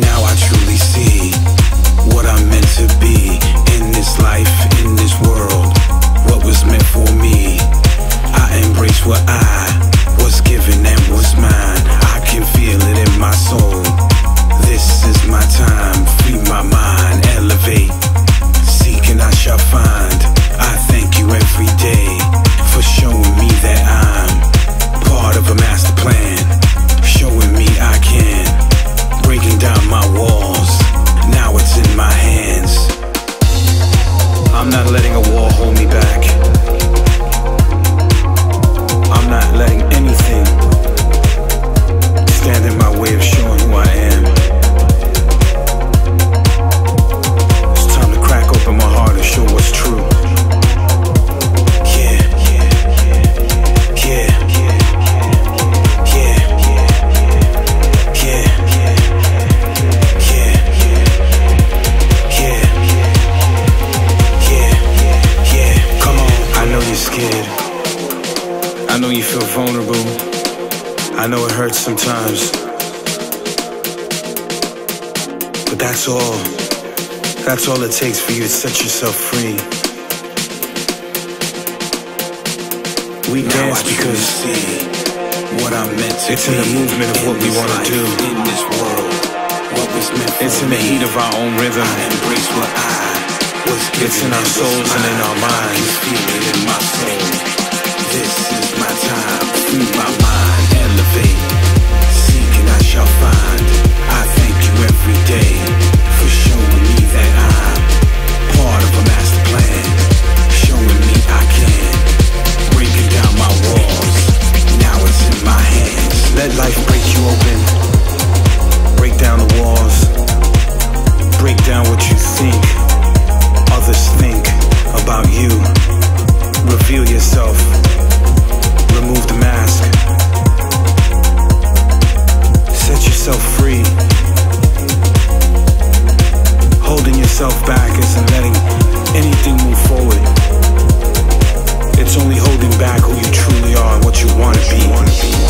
Now I truly see what I'm meant to be in this life, in this world, what was meant for me. I embrace what I was given and was mine. I can feel it in my soul. This is my time. Free my mind, elevate. Seek and I shall find. I thank you every day for showing me that I'm part of a master plan, showing me I can. Breaking down my walls, now it's in my hands. I'm not letting a wall hold me back. I'm not letting anything stand in my way of showing who I am. It's time to crack open my heart and show what's true. Yeah, yeah, yeah, yeah. I know you feel vulnerable. I know it hurts sometimes, but that's all. That's all it takes for you to set yourself free. We dance because what I'm meant to. It's in the movement of what we want to do in this world. What was meant for me. It's in the heat of our own rhythm. I embrace what I. It's in our souls and in our minds. I can feel it in my soul. This is my time. Free my mind, elevate. Seek and I shall find. I thank you every day for showing me that I'm part of a master plan, showing me I can. Breaking down my walls, now it's in my hands. Let life break you open. Break down the walls. Break down what you think others think about you. Reveal yourself. Remove the mask. Set yourself free. Holding yourself back isn't letting anything move forward. It's only holding back who you truly are and what you want to be.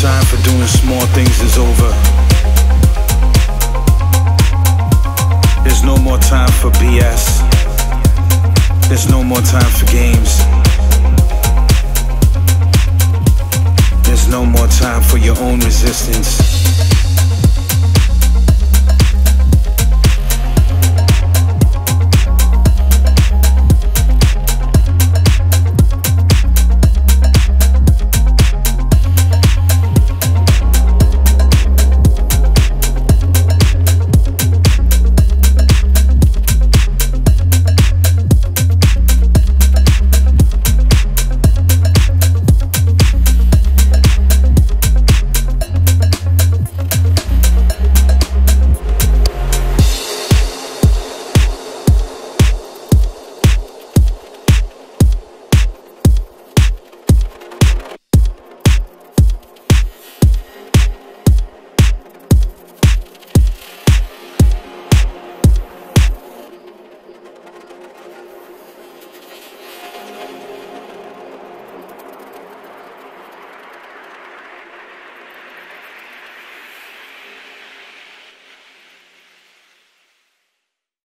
Time for doing small things is over. There's no more time for BS. There's no more time for games. There's no more time for your own resistance.